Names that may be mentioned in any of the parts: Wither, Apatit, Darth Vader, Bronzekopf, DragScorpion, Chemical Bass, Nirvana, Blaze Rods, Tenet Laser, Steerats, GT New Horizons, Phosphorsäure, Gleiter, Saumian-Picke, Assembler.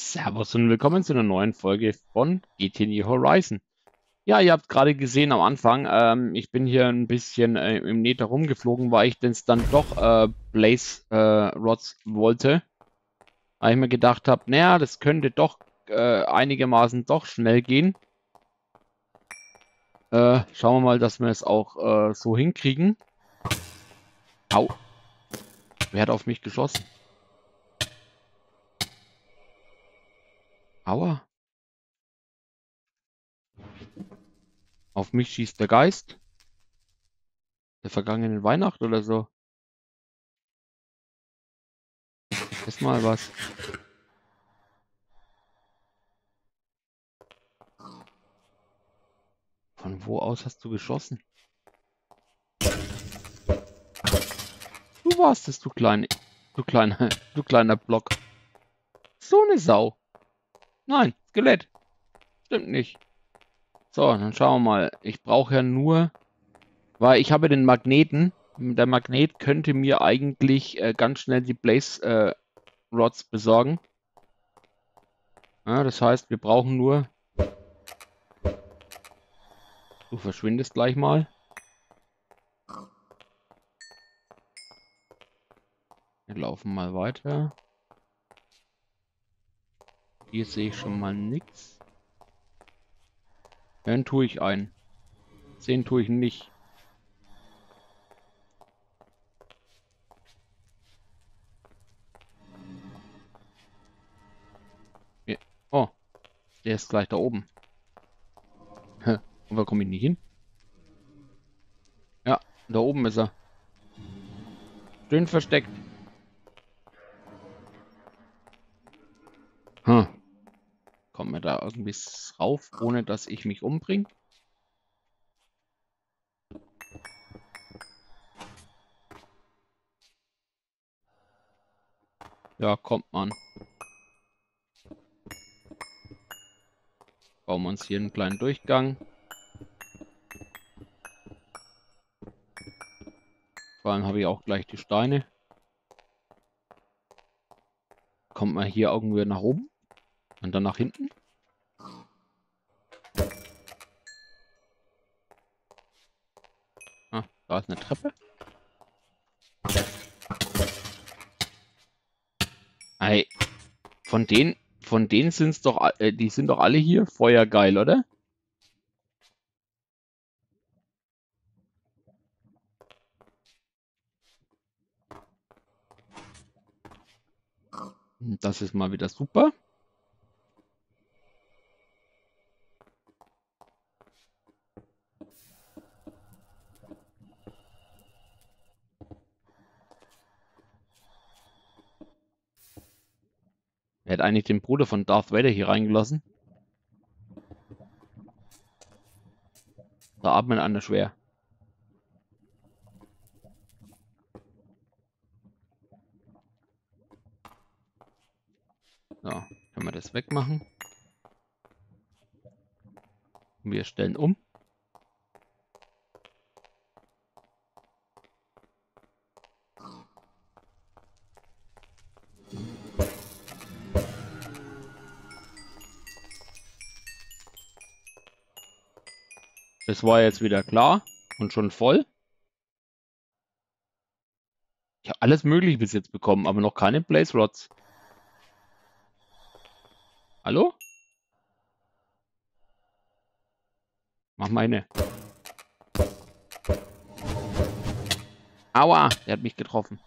Servus und willkommen zu einer neuen Folge von GT New Horizons. Ja, ihr habt gerade gesehen am Anfang, ich bin hier ein bisschen im Nether rumgeflogen, weil ich denn dann doch Blaze Rods wollte. Weil ich mir gedacht habe, naja, das könnte doch einigermaßen doch schnell gehen. Schauen wir mal, dass wir es auch so hinkriegen. Au. Wer hat auf mich geschossen? Aua. Auf mich schießt der Geist. Der vergangenen Weihnacht oder so. Ist mal was. Von wo aus hast du geschossen? Du warst es, du kleiner Block. So eine Sau. Nein, Skelett. Stimmt nicht. So, dann schauen wir mal. Ich brauche ja nur, weil ich habe den Magneten. Der Magnet könnte mir eigentlich ganz schnell die Blaze Rods besorgen. Ja, das heißt, wir brauchen nur... Du verschwindest gleich mal. Wir laufen mal weiter. Hier sehe ich schon mal nichts. Dann tue ich einen. 10 tue ich nicht. Ja. Oh, der ist gleich da oben. Aber komme ich nicht hin? Ja, da oben ist er. Schön versteckt. Hm. Kommen wir da irgendwie rauf, ohne dass ich mich umbringe? Ja, kommt man. Bauen wir uns hier einen kleinen Durchgang. Vor allem habe ich auch gleich die Steine. Kommt man hier irgendwie nach oben? Und dann nach hinten? Ah, da ist eine Treppe. Hey, von denen sind es doch, die sind doch alle hier feuergeil, oder? Das ist mal wieder super. Er hat eigentlich den Bruder von Darth Vader hier reingelassen. Da atmen andere schwer. So, können wir das wegmachen. Wir stellen um. Das war jetzt wieder klar und schon voll. Ich habe alles Mögliche bis jetzt bekommen, aber noch keine Blaze Rods. Hallo? Mach meine. Aua, der hat mich getroffen.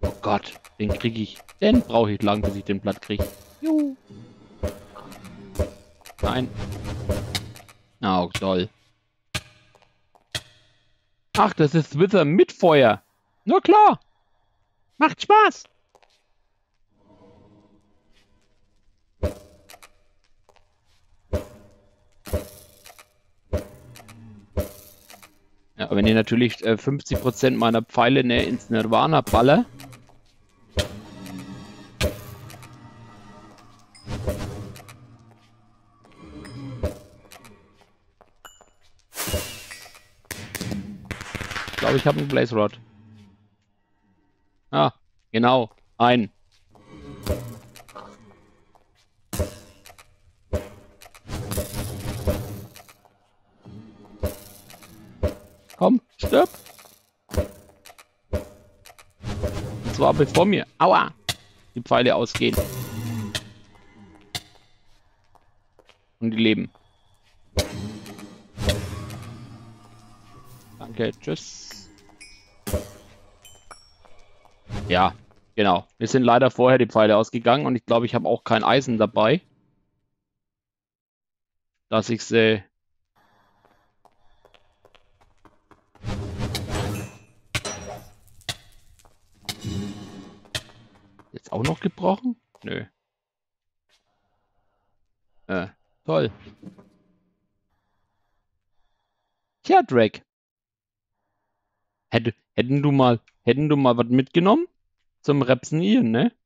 Oh Gott. Den kriege ich. Den brauche ich lang, bis ich den Blatt kriege. Juhu. Nein. Oh, toll. Ach, das ist Wither mit Feuer. Na klar. Macht Spaß. Ja, wenn ihr natürlich 50% meiner Pfeile ins Nirvana baller. Ich glaube, ich habe einen Blaze Rod. Ah, genau. Ein. Komm, stirb. Und zwar bevor mir, aua, die Pfeile ausgehen. Und die leben. Danke, tschüss. Ja, genau. Wir sind leider vorher die Pfeile ausgegangen und ich glaube, ich habe auch kein Eisen dabei. Dass ich sie... Jetzt auch noch gebrochen? Nö. Toll. Tja, Drake. Hätten du mal was mitgenommen? Zum Repsenieren, ne?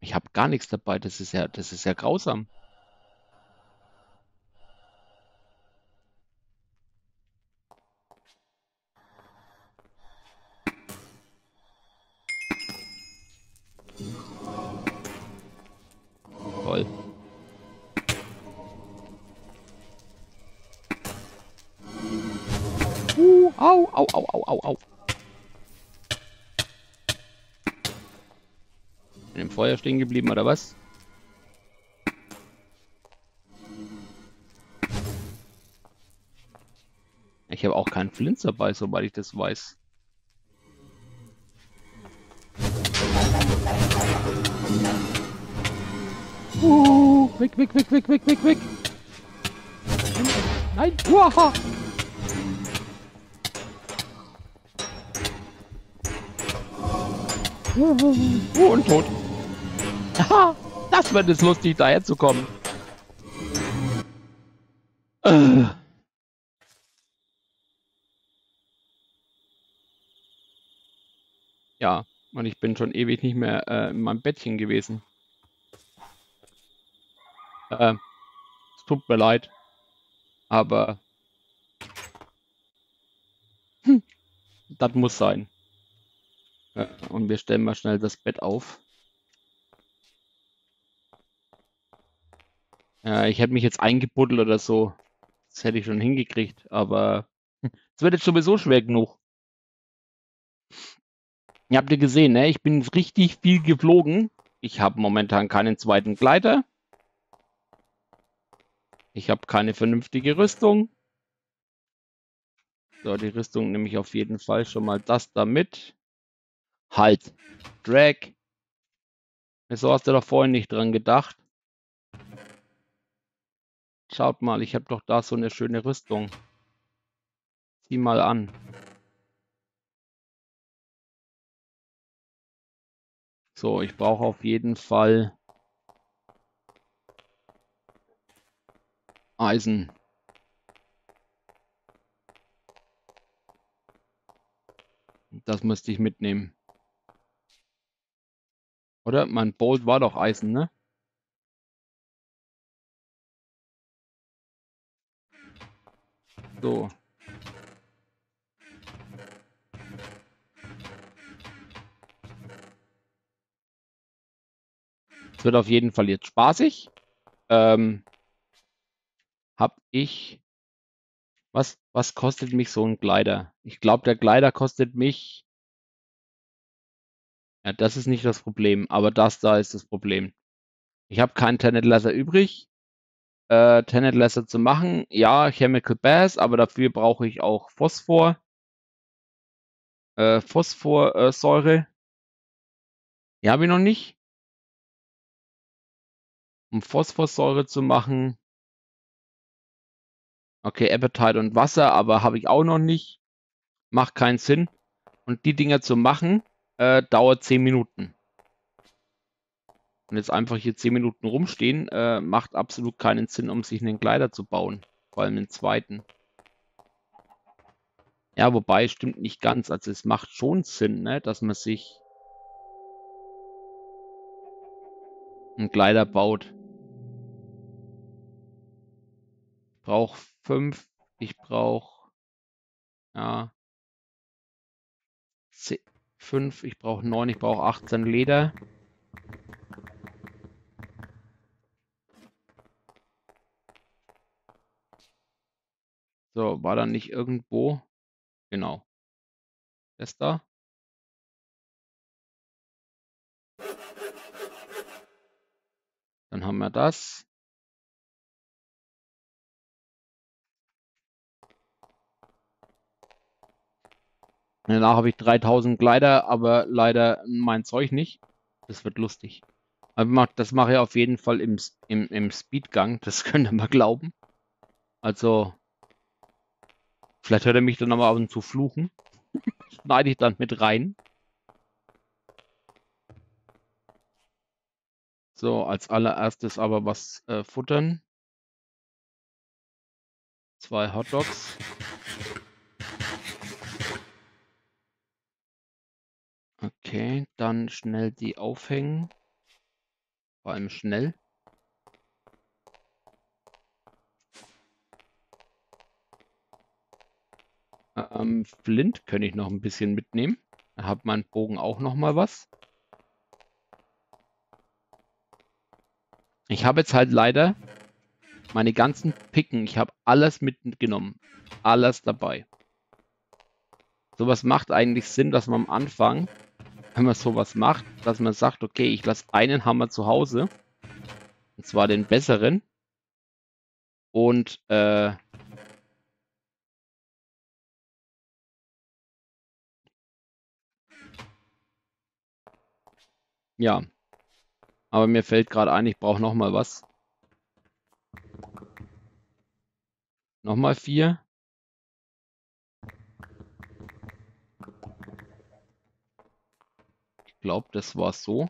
Ich habe gar nichts dabei, das ist ja grausam. Au, au, au, au, au, au. In dem Feuer stehen geblieben, oder was? Ich habe auch keinen Flint dabei, soweit ich das weiß. Weg, weg, weg, weg, weg, weg, weg. Nein, uah. Und tot. Aha, das wird es lustig, daher zu kommen. Ja, und ich bin schon ewig nicht mehr in meinem Bettchen gewesen. Es tut mir leid, aber das muss sein. Ja, und wir stellen mal schnell das Bett auf. Ja, ich hätte mich jetzt eingebuddelt oder so. Das hätte ich schon hingekriegt, aber es wird jetzt sowieso schwer genug. Ihr habt ja gesehen, ne? Ich bin richtig viel geflogen. Ich habe momentan keinen zweiten Gleiter. Ich habe keine vernünftige Rüstung. So, die Rüstung nehme ich auf jeden Fall schon mal das da mit. Halt. Drag. Wieso hast du doch vorhin nicht dran gedacht? Schaut mal, ich habe doch da so eine schöne Rüstung. Zieh mal an. So, ich brauche auf jeden Fall Eisen. Das müsste ich mitnehmen. Oder? Mein Bolt war doch Eisen, ne? So. Es wird auf jeden Fall jetzt spaßig. Hab ich... Was kostet mich so ein Gleiter? Ich glaube, der Gleiter kostet mich... Ja, das ist nicht das Problem, aber das da ist das Problem. Ich habe keinen Tenet Laser übrig. Tenet Laser zu machen, ja, Chemical Bass, aber dafür brauche ich auch Phosphor. Phosphorsäure. Die habe ich noch nicht. Um Phosphorsäure zu machen. Okay, Apatit und Wasser, aber habe ich auch noch nicht. Macht keinen Sinn. Und die Dinger zu machen... dauert 10 Minuten. Und jetzt einfach hier 10 Minuten rumstehen, macht absolut keinen Sinn, um sich einen Gleiter zu bauen. Vor allem den zweiten. Ja, wobei, stimmt nicht ganz. Also es macht schon Sinn, ne, dass man sich einen Gleiter baut. brauche 5. Ich brauche 5. Ich brauche 9. Ich brauche 18 Leder. So, war dann nicht irgendwo? Genau. Das da. Dann haben wir das. Danach habe ich 3000 Gleiter, aber leider mein Zeug nicht. Das wird lustig. Aber das mache ich auf jeden Fall im Speedgang. Das könnt ihr mal glauben. Also, vielleicht hört er mich dann nochmal ab und zu fluchen. Schneide ich dann mit rein. So, als allererstes aber was futtern. 2 Hotdogs. Okay, dann schnell die aufhängen. Vor allem schnell. Flint könnte ich noch ein bisschen mitnehmen. Da hat mein Bogen auch noch mal was. Ich habe jetzt halt leider meine ganzen Picken. Ich habe alles mitgenommen. Alles dabei. Sowas macht eigentlich Sinn, dass man am Anfang, wenn man sowas macht, dass man sagt, okay, ich lasse einen Hammer zu Hause. Und zwar den besseren. Und ja. Aber mir fällt gerade ein, ich brauche nochmal was. Nochmal 4. Ich glaube, das war so.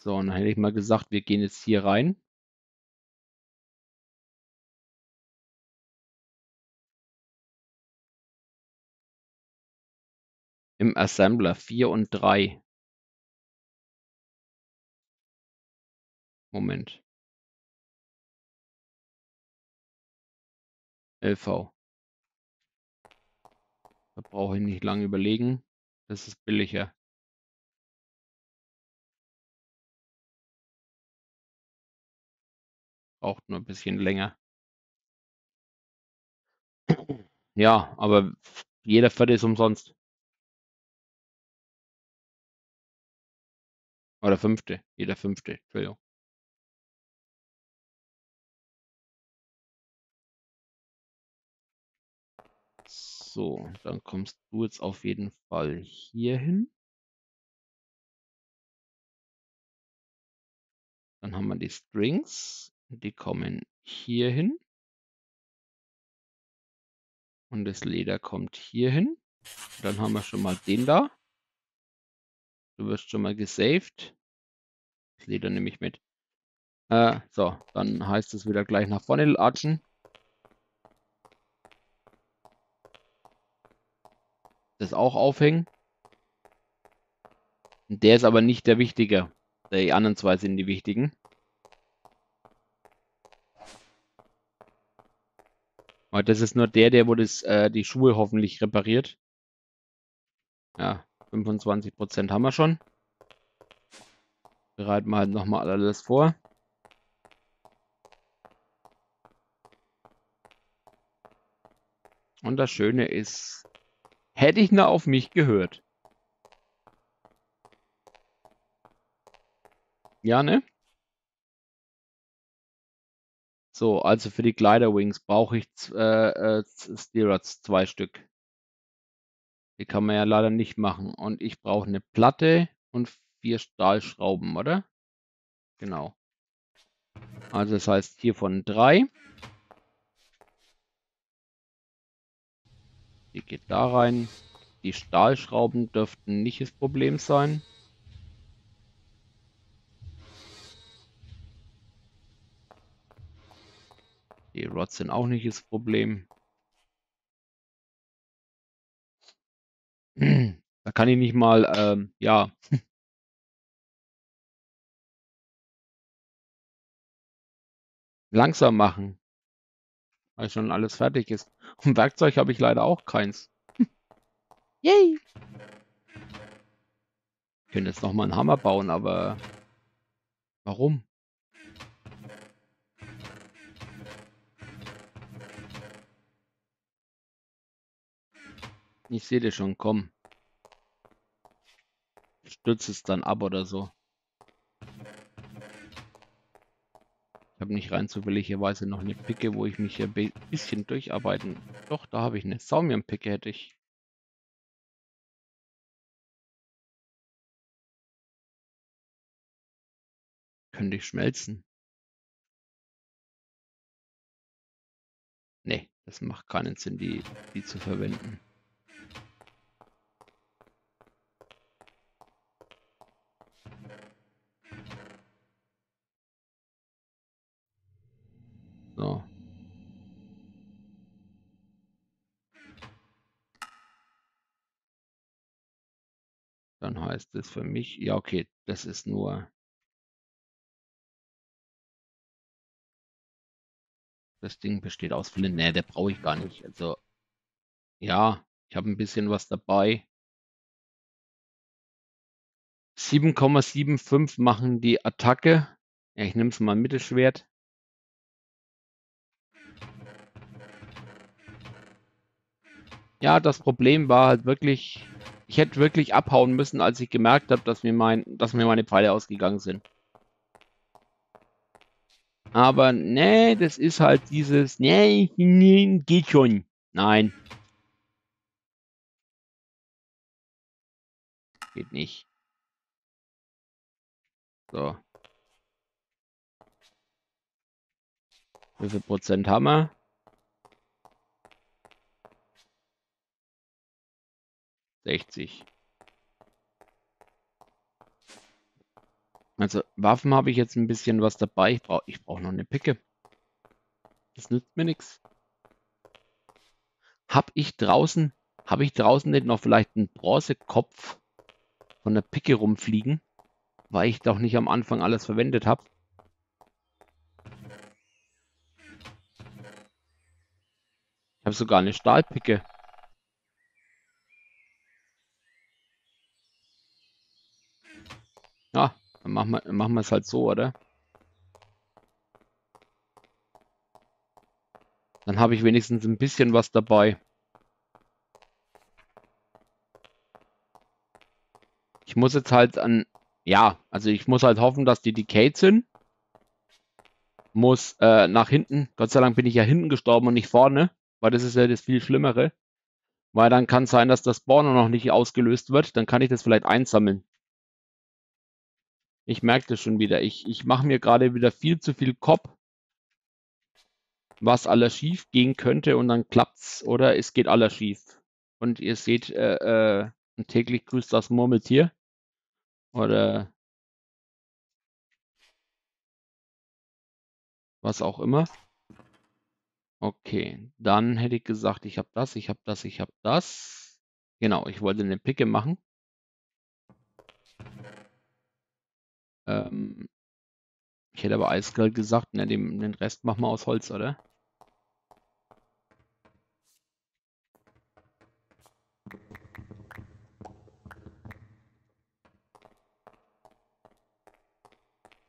So, und dann hätte ich mal gesagt, wir gehen jetzt hier rein. Im Assembler 4 und 3. Moment. LV. Da brauche ich nicht lange überlegen. Das ist billiger. Braucht nur ein bisschen länger. Ja, aber jeder Viertel ist umsonst. Oder fünfte. Jeder fünfte. Entschuldigung. So, dann kommst du jetzt auf jeden Fall hier hin. Dann haben wir die Strings. Die kommen hier hin. Und das Leder kommt hier hin. Dann haben wir schon mal den da. Du wirst schon mal gesaved. Das Leder nehme ich mit. So, dann heißt es wieder gleich nach vorne latschen. Das auch aufhängen. Der ist aber nicht der wichtige. Die anderen zwei sind die wichtigen. Aber das ist nur der wo das, die Schuhe hoffentlich repariert. Ja, 25% haben wir schon. Bereiten wir halt nochmal alles vor. Und das Schöne ist, hätte ich nur auf mich gehört. Ja, ne? So, also für die Gliderwings brauche ich Steerats 2 Stück. Die kann man ja leider nicht machen. Und ich brauche eine Platte und 4 Stahlschrauben, oder? Genau. Also das heißt hiervon 3. Die geht da rein. Die Stahlschrauben dürften nicht das Problem sein. Die Rods sind auch nicht das Problem. Da kann ich nicht mal, ja. langsam machen, weil schon alles fertig ist. Und Werkzeug habe ich leider auch keins. Yay! Ich könnte jetzt nochmal einen Hammer bauen, aber warum? Ich sehe dir schon, komm. Stütze es dann ab oder so. Ich habe nicht rein zufälligerweise noch eine Picke, wo ich mich hier ein bisschen durcharbeiten. Doch, da habe ich eine Saumian-Picke, hätte ich. Könnte ich schmelzen? Nee, das macht keinen Sinn, die zu verwenden. So. Dann heißt es für mich, ja okay, das ist nur... Das Ding besteht aus Flint. Nee, der brauche ich gar nicht. Also, ja, ich habe ein bisschen was dabei. 7,75 machen die Attacke. Ja, ich nehme es mal Mittelschwert. Ja, das Problem war halt wirklich, ich hätte wirklich abhauen müssen, als ich gemerkt habe, dass mir meine Pfeile ausgegangen sind. Aber nee, das ist halt dieses, nee, nee, geht schon. Nein. Geht nicht. So. Wie viel Prozent haben wir? 60. Also Waffen habe ich jetzt ein bisschen was dabei. Ich brauche noch eine Picke. Das nützt mir nichts. Habe ich draußen nicht noch vielleicht einen Bronzekopf von der Picke rumfliegen, weil ich doch nicht am Anfang alles verwendet habe? Ich habe sogar eine Stahlpicke. Ja. Dann machen wir es halt so, oder? Dann habe ich wenigstens ein bisschen was dabei. Ich muss jetzt halt an... Ja, also ich muss halt hoffen, dass die Decayed sind. Muss nach hinten... Gott sei Dank bin ich ja hinten gestorben und nicht vorne. Weil das ist ja das viel Schlimmere. Weil dann kann es sein, dass das Spawner noch nicht ausgelöst wird. Dann kann ich das vielleicht einsammeln. Ich merke das schon wieder. Ich mache mir gerade wieder viel zu viel Kopf, was alles schief gehen könnte und dann klappt's oder es geht alles schief. Und ihr seht, täglich grüßt das Murmeltier. Oder was auch immer. Okay, dann hätte ich gesagt, ich habe das. Genau, ich wollte eine Picke machen. Ich hätte aber eiskalt gesagt, ne, den Rest machen wir aus Holz, oder?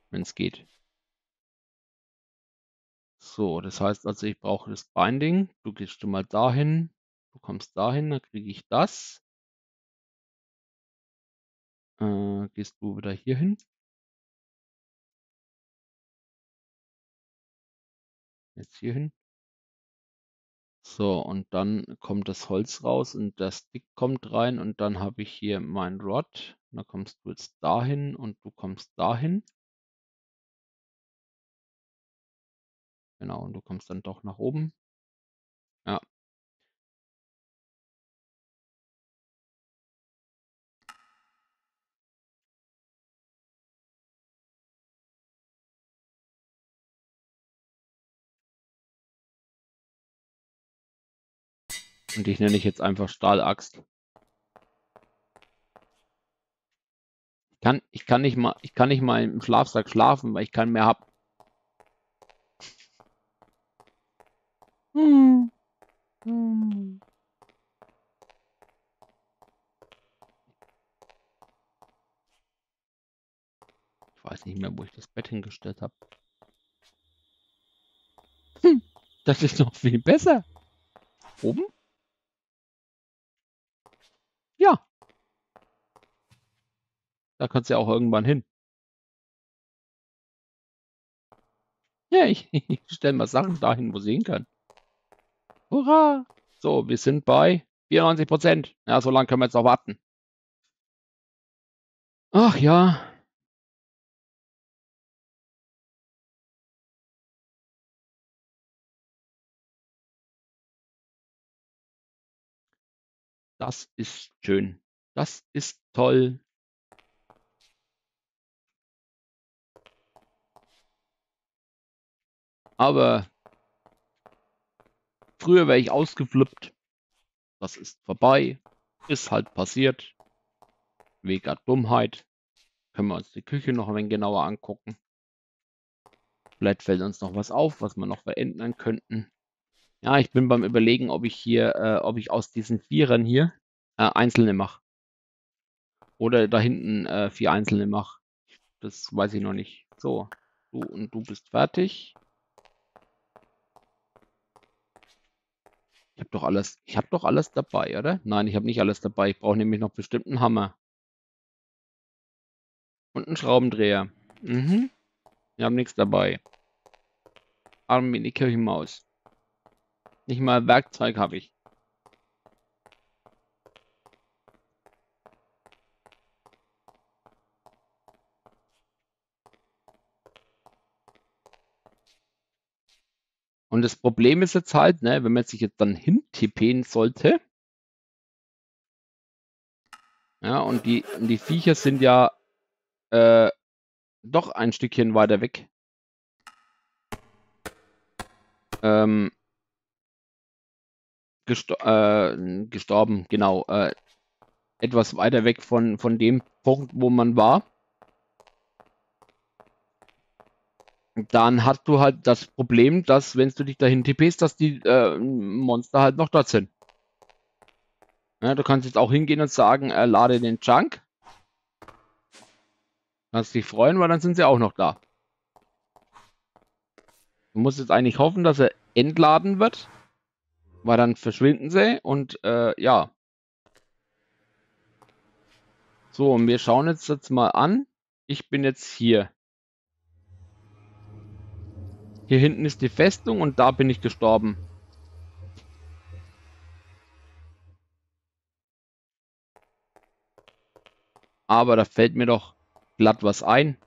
Wenn es geht. So, das heißt also, ich brauche das Binding. Du gehst schon mal dahin, du kommst dahin, dann kriege ich das. Gehst du wieder hier hin? Jetzt hier hin. So, und dann kommt das Holz raus und das Stick kommt rein und dann habe ich hier mein Rod. Da kommst du jetzt dahin und du kommst dahin. Genau, und du kommst dann doch nach oben. Ja. Und ich nenne ich jetzt einfach Stahlaxt. Ich kann nicht mal im Schlafsack schlafen, weil ich keinen mehr habe. Ich weiß nicht mehr, wo ich das Bett hingestellt habe. Das ist noch viel besser. Oben? Ja. Da kannst du ja auch irgendwann hin. Ja, ich stelle mal Sachen dahin, wo sie hin können. Hurra! So, wir sind bei 94%. Ja, so lange können wir jetzt noch warten. Ach ja. Das ist schön. Das ist toll. Aber früher wäre ich ausgeflippt. Das ist vorbei. Ist halt passiert. Wegen Dummheit. Können wir uns die Küche noch ein wenig genauer angucken. Vielleicht fällt uns noch was auf, was wir noch verändern könnten. Ja, ich bin beim Überlegen, ob ich hier, ob ich aus diesen Vierern hier einzelne mache. Oder da hinten 4 einzelne mache. Das weiß ich noch nicht. So, du und du bist fertig. Ich habe doch alles dabei, oder? Nein, ich habe nicht alles dabei. Ich brauche nämlich noch bestimmt einen Hammer. Und einen Schraubendreher. Mhm. Wir haben nichts dabei. Arm in die Kirchenmaus. Nicht mal Werkzeug habe ich. Und das Problem ist jetzt halt, ne, wenn man sich jetzt dann hintippen sollte. Ja, und die Viecher sind ja doch ein Stückchen weiter weg. Gestorben, genau. Etwas weiter weg von dem Punkt, wo man war. Dann hast du halt das Problem, dass, wenn du dich dahin tippst, dass die Monster halt noch dort sind. Ja, du kannst jetzt auch hingehen und sagen, lade den Junk. Kannst dich freuen, weil dann sind sie auch noch da. Du musst jetzt eigentlich hoffen, dass er entladen wird. Weil dann verschwinden sie und ja. So, und wir schauen jetzt mal an. Ich bin jetzt hier. Hier hinten ist die Festung und da bin ich gestorben. Aber da fällt mir doch glatt was ein.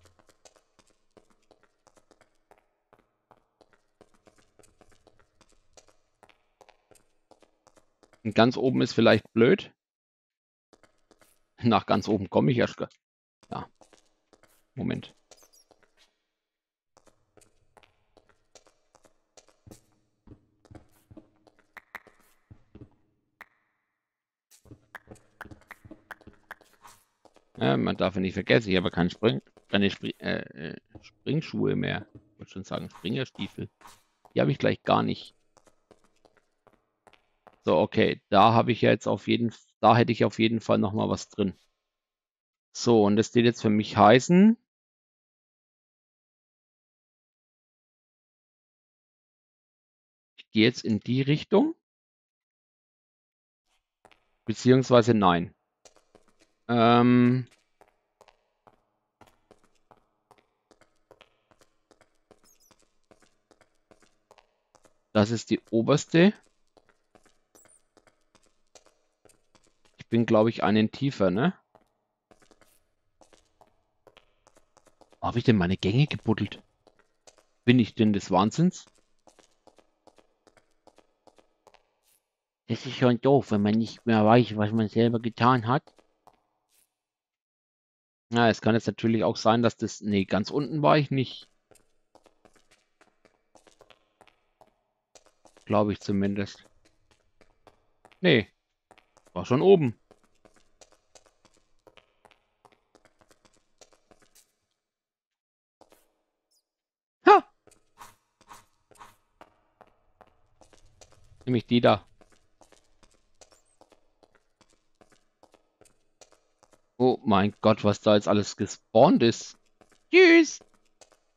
Und ganz oben ist vielleicht blöd. Nach ganz oben komme ich erst. Ja. Moment. Man darf ja nicht vergessen, ich habe keine, Springschuhe mehr. Ich würde schon sagen, Springerstiefel. Die habe ich gleich gar nicht. So, okay. Da habe ich ja jetzt auf jeden Fall, da hätte ich auf jeden Fall nochmal was drin. So, und das wird jetzt für mich heißen. Ich gehe jetzt in die Richtung. Beziehungsweise nein. Das ist die oberste. Ich bin, glaube ich, einen tiefer, ne? Wo habe ich denn meine Gänge gebuddelt? Bin ich denn des Wahnsinns? Das ist schon doof, wenn man nicht mehr weiß, was man selber getan hat. Na, ja, es kann jetzt natürlich auch sein, dass das... Nee, ganz unten war ich nicht. Glaube ich zumindest. Nee. War schon oben. Ha! Nämlich die da. Oh mein Gott, was da jetzt alles gespawnt ist. Tschüss!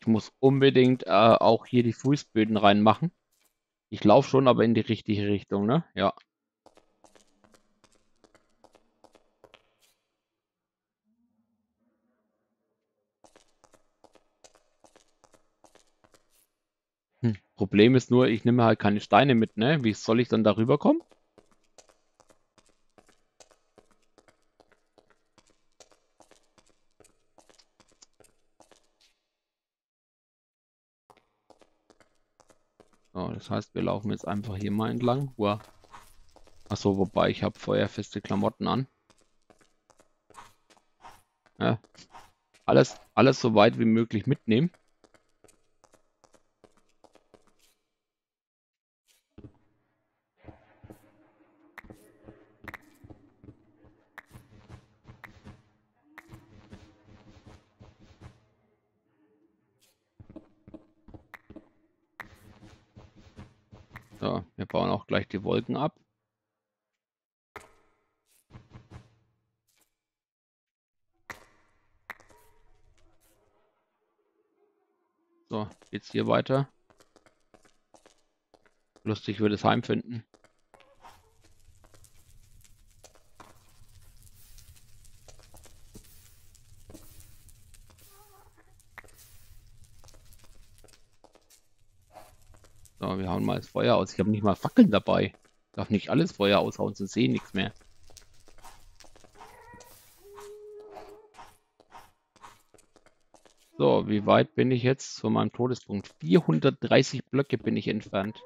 Ich muss unbedingt auch hier die Fußböden reinmachen. Ich laufe schon, aber in die richtige Richtung, ne? Ja. Problem ist nur, ich nehme halt keine Steine mit, ne? Wie soll ich dann darüber kommen? So, das heißt, wir laufen jetzt einfach hier mal entlang. Achso, wobei ich habe feuerfeste Klamotten an. Ja. Alles so weit wie möglich mitnehmen. So, wir bauen auch gleich die Wolken ab. So, geht's hier weiter. Lustig wird es heimfinden. Wir hauen mal das Feuer aus. Ich habe nicht mal Fackeln dabei. Ich darf nicht alles Feuer aushauen, sonst sehe ich nichts mehr. So, wie weit bin ich jetzt zu meinem Todespunkt? 430 Blöcke bin ich entfernt.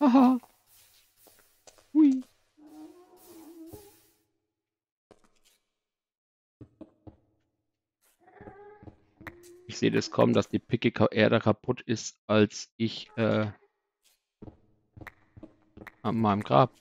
Haha. Hui. Ich sehe das kommen, dass die Picke eher kaputt ist, als ich an meinem Grab.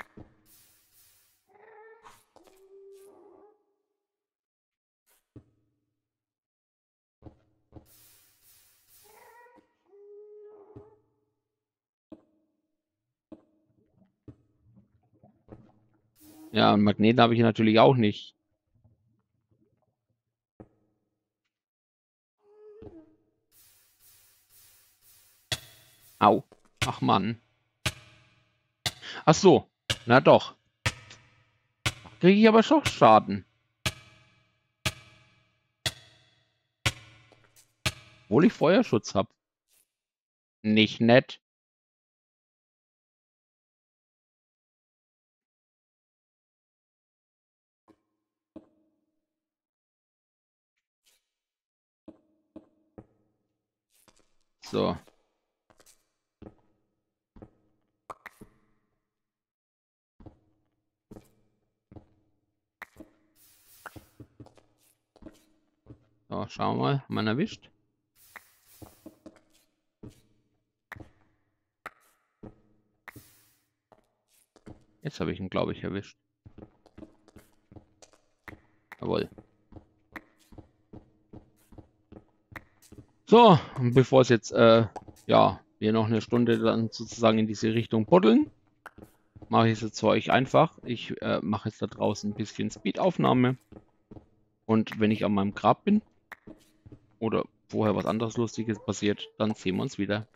Ja, einen Magneten habe ich natürlich auch nicht. Au. Ach Mann. Ach so. Na doch. Kriege ich aber schon Schaden. Obwohl ich Feuerschutz habe. Nicht nett. So. So, schauen wir mal, haben wir ihn erwischt. Jetzt habe ich ihn, glaube ich, erwischt. Jawohl. So, und bevor es jetzt, ja, wir noch eine Stunde dann sozusagen in diese Richtung buddeln, mache ich es jetzt für euch einfach. Ich mache jetzt da draußen ein bisschen Speedaufnahme. Und wenn ich an meinem Grab bin, oder vorher was anderes Lustiges passiert, dann sehen wir uns wieder.